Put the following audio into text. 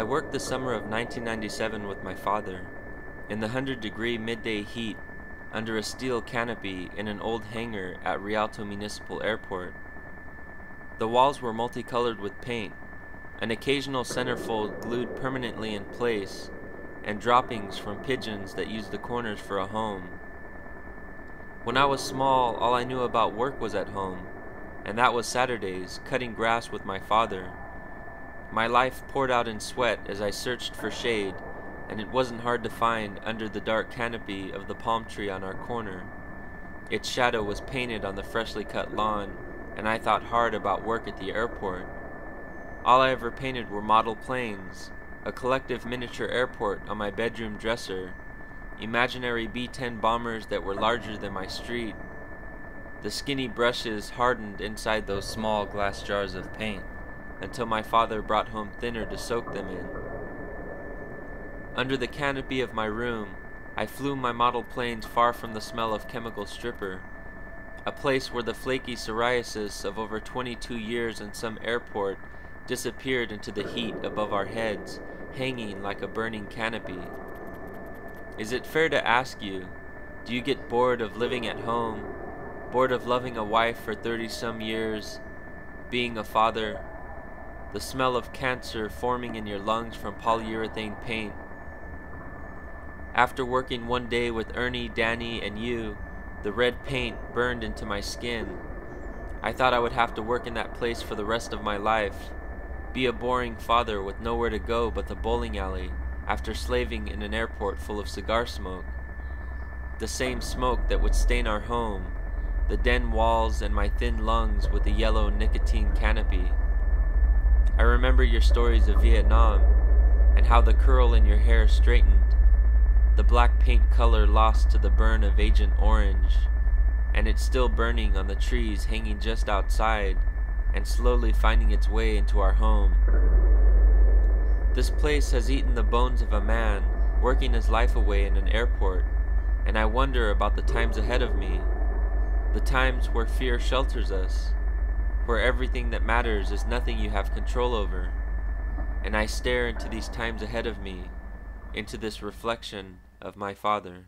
I worked the summer of 1997 with my father, in the 100-degree midday heat, under a steel canopy in an old hangar at Rialto Municipal Airport. The walls were multicolored with paint, an occasional centerfold glued permanently in place, and droppings from pigeons that used the corners for a home. When I was small, all I knew about work was at home, and that was Saturdays, cutting grass with my father. My life poured out in sweat as I searched for shade, and it wasn't hard to find under the dark canopy of the palm tree on our corner. Its shadow was painted on the freshly cut lawn, and I thought hard about work at the airport. All I ever painted were model planes, a collective miniature airport on my bedroom dresser, imaginary B-10 bombers that were larger than my street. The skinny brushes hardened inside those small glass jars of paint, until my father brought home thinner to soak them in. Under the canopy of my room, I flew my model planes far from the smell of chemical stripper, a place where the flaky psoriasis of over 22 years in some airport disappeared into the heat above our heads, hanging like a burning canopy. Is it fair to ask you, do you get bored of living at home, bored of loving a wife for 30-some years, being a father, the smell of cancer forming in your lungs from polyurethane paint? After working one day with Ernie, Danny, and you, the red paint burned into my skin. I thought I would have to work in that place for the rest of my life, be a boring father with nowhere to go but the bowling alley after slaving in an airport full of cigar smoke, the same smoke that would stain our home, the den walls, and my thin lungs with the yellow nicotine canopy. I remember your stories of Vietnam, and how the curl in your hair straightened, the black paint color lost to the burn of Agent Orange, and it's still burning on the trees hanging just outside, and slowly finding its way into our home. This place has eaten the bones of a man working his life away in an airport, and I wonder about the times ahead of me, the times where fear shelters us, where everything that matters is nothing you have control over, and I stare into these times ahead of me, into this reflection of my father.